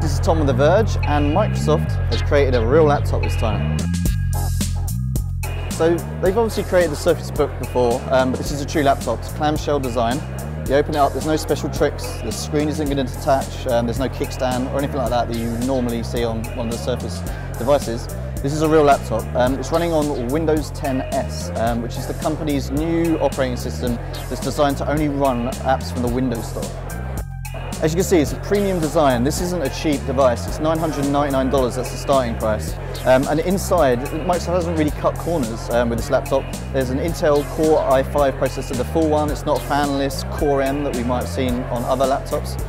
This is Tom with The Verge, and Microsoft has created a real laptop this time. So they've obviously created the Surface Book before, but this is a true laptop. It's clamshell design. You open it up, there's no special tricks, the screen isn't going to detach, there's no kickstand or anything like that that you normally see on one of the Surface devices. This is a real laptop. It's running on Windows 10 S, which is the company's new operating system that's designed to only run apps from the Windows Store. As you can see, it's a premium design. This isn't a cheap device. It's $999, that's the starting price. And inside, Microsoft hasn't really cut corners with this laptop. There's an Intel Core i5 processor, the full one. It's not a fanless Core M that we might have seen on other laptops.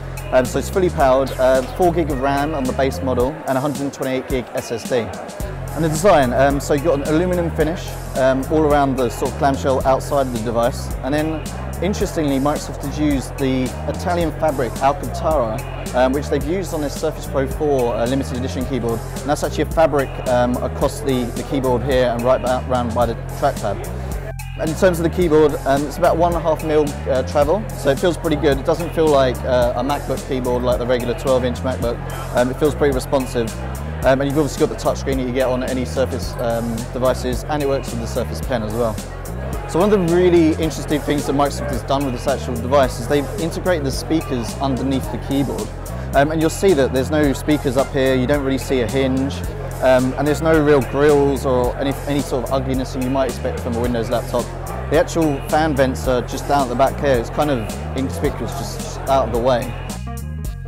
So it's fully powered, 4GB of RAM on the base model and 128GB SSD. And the design, so you've got an aluminum finish all around the sort of clamshell outside of the device. And then, interestingly, Microsoft has used the Italian fabric Alcantara, which they've used on their Surface Pro 4 limited edition keyboard. And that's actually a fabric across the keyboard here and right around by the trackpad. And in terms of the keyboard, it's about 1.5mm travel, so it feels pretty good. It doesn't feel like a MacBook keyboard, like the regular 12-inch MacBook. It feels pretty responsive. And you've obviously got the touchscreen that you get on any Surface devices, and it works with the Surface Pen as well. So one of the really interesting things that Microsoft has done with this actual device is they've integrated the speakers underneath the keyboard. And you'll see that there's no speakers up here, you don't really see a hinge. And there's no real grills or any sort of ugliness that you might expect from a Windows laptop. The actual fan vents are just down at the back here. It's kind of inconspicuous, just out of the way.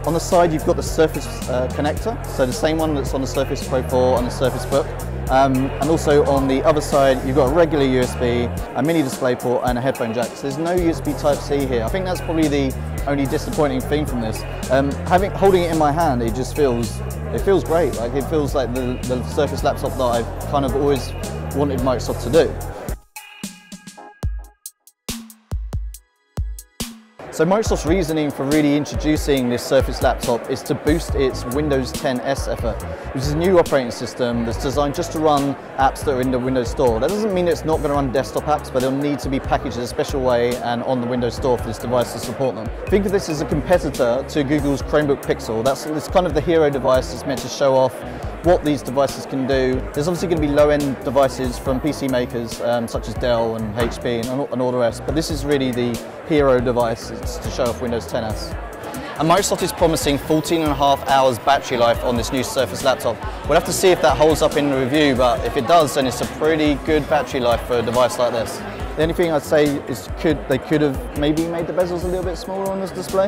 On the side you've got the Surface connector, so the same one that's on the Surface Pro 4 and the Surface Book. And also on the other side you've got a regular USB, a mini display port and a headphone jack. So there's no USB Type-C here. I think that's probably the only disappointing thing from this. Holding it in my hand, it just feels great. Like it feels like the Surface laptop that I've kind of always wanted Microsoft to do. So Microsoft's reasoning for really introducing this Surface laptop is to boost its Windows 10 S effort, which is a new operating system that's designed just to run apps that are in the Windows Store. That doesn't mean it's not going to run desktop apps, but they'll need to be packaged in a special way and on the Windows Store for this device to support them. Think of this as a competitor to Google's Chromebook Pixel. It's kind of the hero device that's meant to show off what these devices can do. There's obviously going to be low-end devices from PC makers such as Dell and HP and all the rest, but this is really the hero device to show off Windows 10 S. And Microsoft is promising 14.5 hours battery life on this new Surface laptop. We'll have to see if that holds up in the review, but if it does, then it's a pretty good battery life for a device like this. The only thing I'd say is they could have maybe made the bezels a little bit smaller on this display.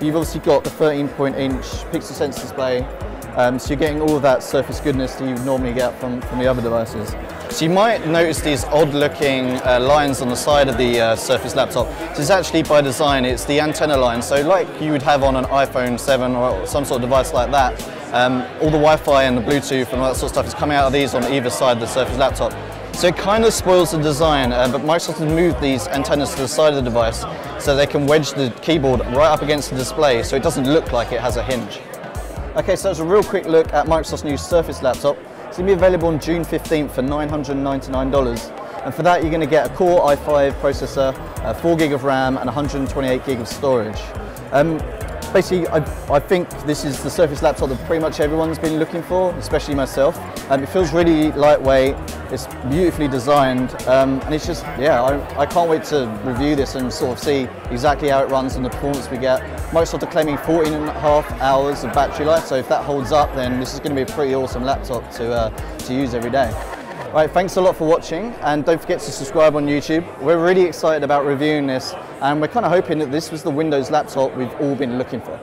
You've obviously got the 13-inch PixelSense display, so you're getting all of that Surface goodness that you normally get from the other devices. So you might notice these odd-looking lines on the side of the Surface laptop. This is actually by design, it's the antenna line, so like you would have on an iPhone 7 or some sort of device like that, all the Wi-Fi and the Bluetooth and all that sort of stuff is coming out of these on either side of the Surface laptop. So it kind of spoils the design, but Microsoft has moved these antennas to the side of the device so they can wedge the keyboard right up against the display so it doesn't look like it has a hinge. Okay, so that's a real quick look at Microsoft's new Surface laptop. It's going to be available on June 15th for $999, and for that you're going to get a Core i5 processor, 4GB of RAM and 128GB of storage. Basically, I think this is the Surface laptop that pretty much everyone's been looking for, especially myself. It feels really lightweight, it's beautifully designed, and it's just, yeah, I can't wait to review this and sort of see exactly how it runs and the performance we get. Microsoft are claiming 14.5 hours of battery life, so if that holds up, then this is going to be a pretty awesome laptop to use every day. Right, thanks a lot for watching, and don't forget to subscribe on YouTube. We're really excited about reviewing this, and we're kind of hoping that this was the Windows laptop we've all been looking for.